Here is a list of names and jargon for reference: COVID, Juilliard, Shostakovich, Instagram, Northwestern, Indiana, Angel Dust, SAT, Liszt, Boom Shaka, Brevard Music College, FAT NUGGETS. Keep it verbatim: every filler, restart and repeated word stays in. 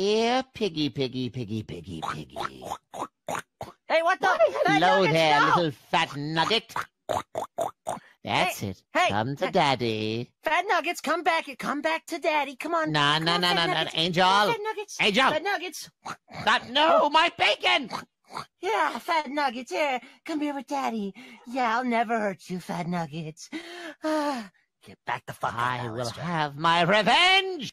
Yeah, piggy, piggy, piggy, piggy, piggy. Hey, what the? Hello there, little fat nugget. That's it. Hey, come to Daddy. Fat Nuggets, come back. Come back to Daddy. Come on. No, no, no, no, no, Angel. Fat Nuggets. Angel. Fat Nuggets. Stop. No, my bacon. Yeah, Fat Nuggets. Here, come here with Daddy. Yeah, I'll never hurt you, Fat Nuggets. Get back the fuck out. I will have my revenge.